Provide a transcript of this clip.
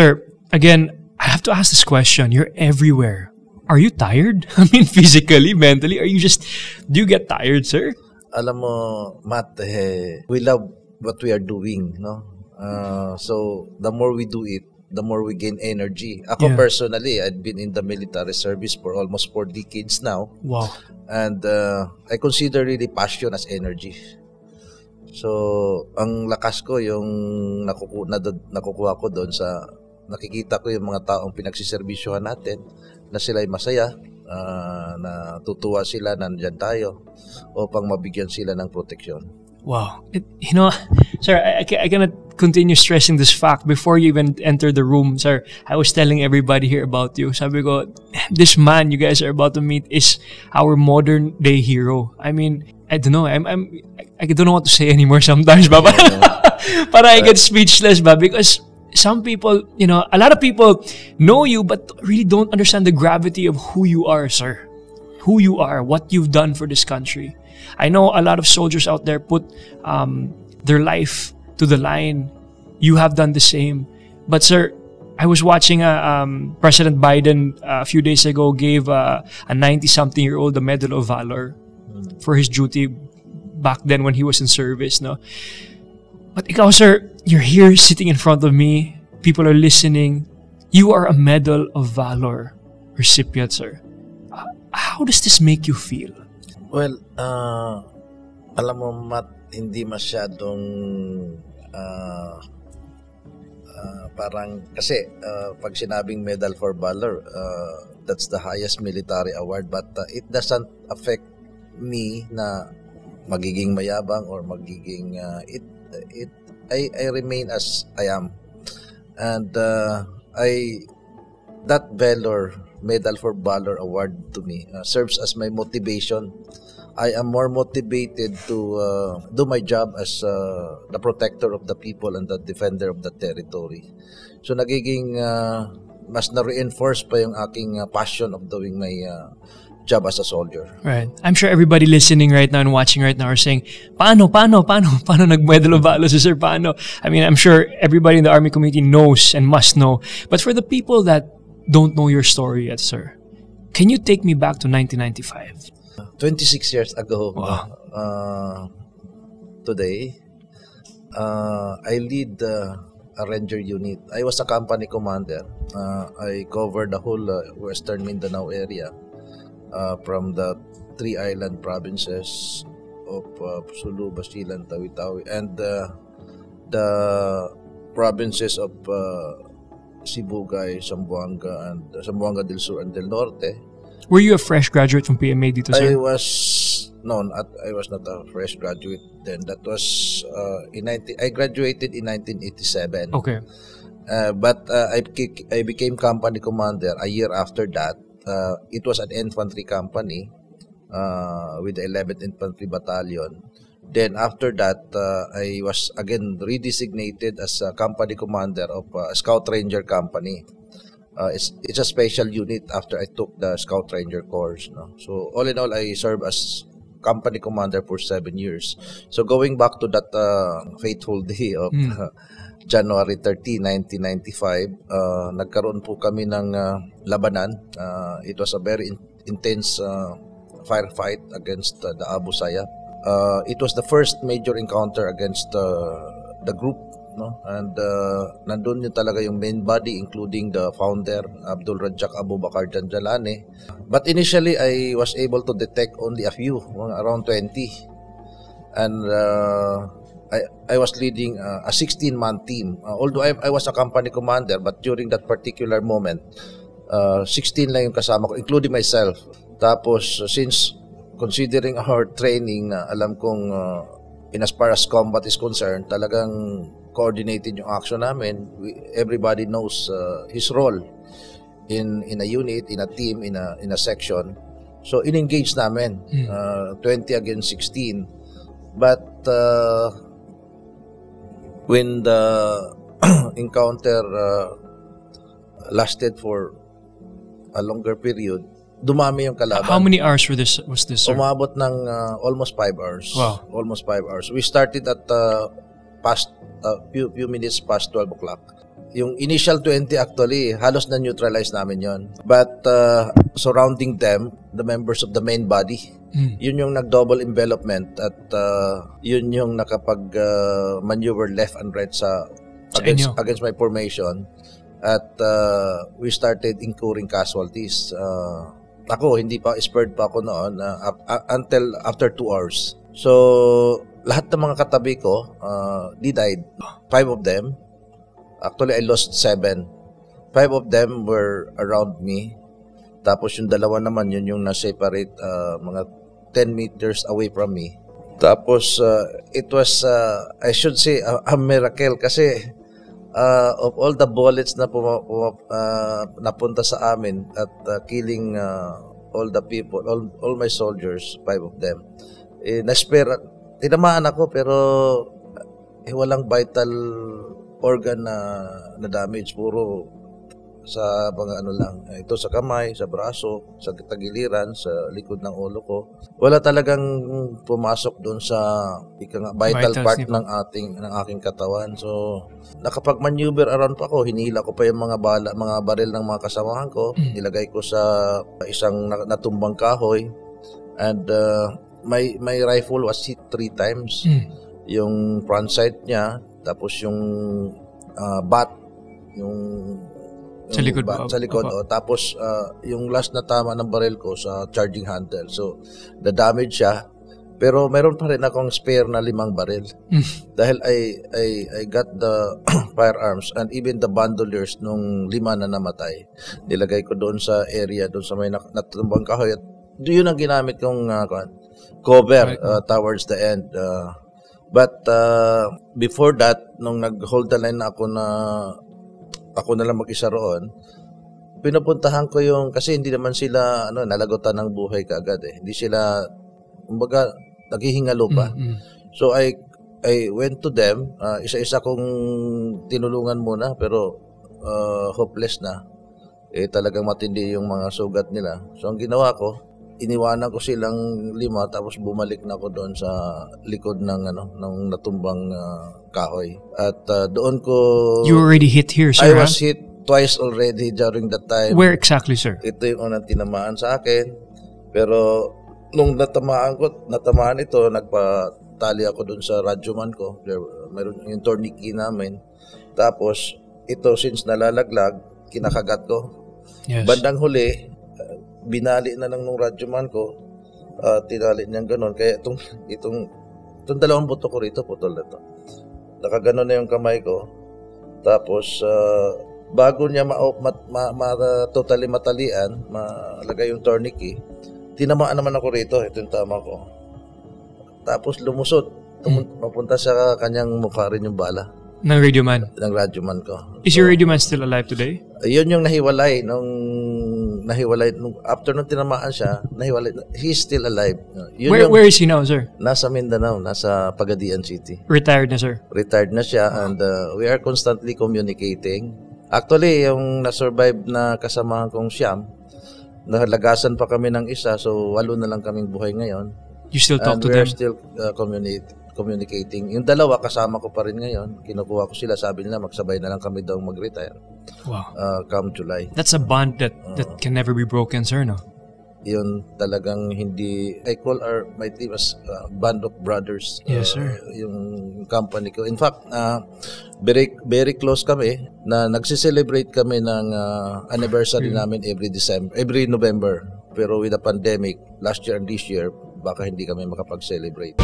Sir, again, I have to ask this question. You're everywhere. Are you tired? I mean, physically, mentally, do you get tired, sir? Alam mo, Matt, we love what we are doing, no? So, the more we do it, the more we gain energy. Ako personally, I've been in the military service for almost 4 decades now. Wow. And I consider really passion as energy. So, ang lakas ko yung nakukuha ko doon sa nakikita ko yung mga taong pinagsiservisyohan natin na sila ay masaya, natutuwa sila, nandyan tayo upang mabigyan sila ng proteksyon. Wow. You know, sir, I cannot continue stressing this fact. Before you even entered the room, sir, I was telling everybody here about you. Sabi ko, this man you guys are about to meet is our modern day hero. I mean, I don't know. I don't know what to say anymore sometimes, Baba. But I get speechless, Baba, because some people, you know, a lot of people know you but really don't understand the gravity of who you are, sir. Who you are, what you've done for this country. I know a lot of soldiers out there put their life to the line. You have done the same. But sir, I was watching President Biden a few days ago gave a 90-something-year-old the Medal of Valor for his duty back then when he was in service. No? But ikaw, sir, you're here sitting in front of me. People are listening. You are a Medal of Valor recipient, sir. How does this make you feel? Well, alam mo, Matt, hindi masyadong parang kasi pag sinabing Medal for Valor, that's the highest military award, but it doesn't affect me na magiging mayabang or magiging I remain as I am, and that valor. Medal for Valor award to me serves as my motivation. I am more motivated to do my job as the protector of the people and the defender of the territory. So nagiging mas na-reinforce pa yung aking passion of doing my job as a soldier. Right. I'm sure everybody listening right now and watching right now are saying, paano nag-Medal of Valor si Sir, paano? I mean, I'm sure everybody in the Army community knows and must know. But for the people that don't know your story yet, sir, can you take me back to 1995? 26 years ago, wow. Today, I lead a Ranger unit. I was a company commander. I covered the whole Western Mindanao area from the 3 island provinces of Sulu, Basilan, Tawi-Tawi, and the provinces of Sibugay, Zamboanga, and Zamboanga del Sur and del Norte. Were you a fresh graduate from PMA dito, sir? I was not a fresh graduate then. That was I graduated in 1987. Okay. But I became company commander a year after that. It was an infantry company with the 11th Infantry Battalion. Then after that, I was again redesignated as a company commander of a Scout Ranger company. It's a special unit after I took the Scout Ranger course. No? So all in all, I served as company commander for 7 years. So going back to that fateful day of January 30, 1995, nagkaroon po kami ng labanan. It was a very intense firefight against the Abu Sayyaf. It was the first major encounter against the group, no? And nandun yun talaga yung main body, including the founder, Abdul Rajak Abu Bakar Janjalani. But initially, I was able to detect only a few, around 20. And I was leading a 16-man team. Although I was a company commander, but during that particular moment, 16 lang yung kasama ko, including myself. Tapos, since considering our training, alam kong in as far as combat is concerned, talagang coordinated yung action namin. Everybody knows his role in a unit, in a team, in a section. So in-engage namin, 20 against 16. But when the encounter lasted for a longer period, dumami yung kalaban. How many hours was this, sir? Umabot ng almost 5 hours. Wow. Almost 5 hours. We started at past few minutes past 12 o'clock. Yung initial 20 actually, halos na-neutralize namin yon. But surrounding them, the members of the main body, yun yung nag-double envelopment at yun yung nakapag-maneuver left and right against my formation. At we started incurring casualties. Ako, hindi pa, spurred pa ako noon until after 2 hours. So, lahat ng mga katabi ko, they died. 5 of them. Actually, I lost 7. 5 of them were around me. Tapos yung dalawa naman, yun yung na-separate mga 10 meters away from me. Tapos, it was, I should say, a miracle kasi of all the bullets na napunta sa amin at killing all the people, all my soldiers, 5 of them. Eh, na-spare, tinamaan ako pero walang vital organ na damage, puro sa mga ano lang, ito sa kamay, sa braso, sa tagiliran, sa likod ng ulo ko. Wala talagang pumasok doon sa vital part ng aking katawan. So nakapag-maneuver around pa ako, hinila ko pa yung mga baril ng mga kasamahan ko, nilagay ko sa isang natumbang kahoy, and my rifle was hit 3 times. Yung front sight niya, tapos yung bat, yung sa likod. Oh, tapos yung last na tama ng baril ko sa charging handle. So, na-damage siya. Pero meron pa rin akong spare na 5 baril. Dahil I got the firearms and even the bandoliers nung 5 na namatay. Nilagay ko doon sa area, doon sa may natumbang kahoy. At yun ang ginamit kong cover towards the end. But before that, nung nag-hold the line ako na lang mag-isa roon, pinupuntahan ko yung, kasi hindi naman sila nalagotan ng buhay kaagad eh. Hindi sila, kumbaga, naghihingalo pa. So I went to them, isa-isa kong tinulungan muna, pero hopeless na. Eh talagang matindi yung mga sugat nila. So ang ginawa ko, iniwanan ko silang 5 tapos bumalik na ako doon sa likod ng natumbang kahoy. At doon ko... You already hit here, sir? I was hit twice already during that time. Where exactly, sir? Ito yung unang tinamaan sa akin. Pero nung natamaan ito, nagpatali ako doon sa radyoman ko. Meron yung tourniquet namin. Tapos ito, since nalalaglag, kinakagat ko. Yes. Bandang huli, binali na lang nung radyoman ko, tinali niyang gano'n. Kaya itong 2 buto ko rito, putol na to. Nakaganon na yung kamay ko. Tapos, bago niya totally matalian, malagay yung tourniquet, tinamaan naman ako rito. Ito yung tama ko. Tapos lumusot. Mapunta sa kanyang mukha rin yung bala. Ng radyoman? Ng radyoman ko. Is your radyoman still alive today? Yun yung nahiwalay after nung tinamaan siya, he's still alive. Where is he now, sir? Nasa Mindanao, nasa Pagadian City. Retired na, sir? Retired na siya, and we are constantly communicating. Actually, yung na-survive na kasamahan kong siyam, nahalagasan pa kami ng isa, so 8 na lang kaming buhay ngayon. You still talk to them? And we are still communicating. Yung dalawa, kasama ko pa rin ngayon. Kinukuha ko sila, sabi nila, magsabay na lang kami daw mag-retire. Wow. Come July. That's a bond that can never be broken, sir, no? Yun talagang hindi... I call my team as band of brothers. Yes, sir. Yung company ko. In fact, very, very close kami na nagsiselebrate kami ng anniversary namin every November. Pero with the pandemic, last year and this year, baka hindi kami makapag-celebrate.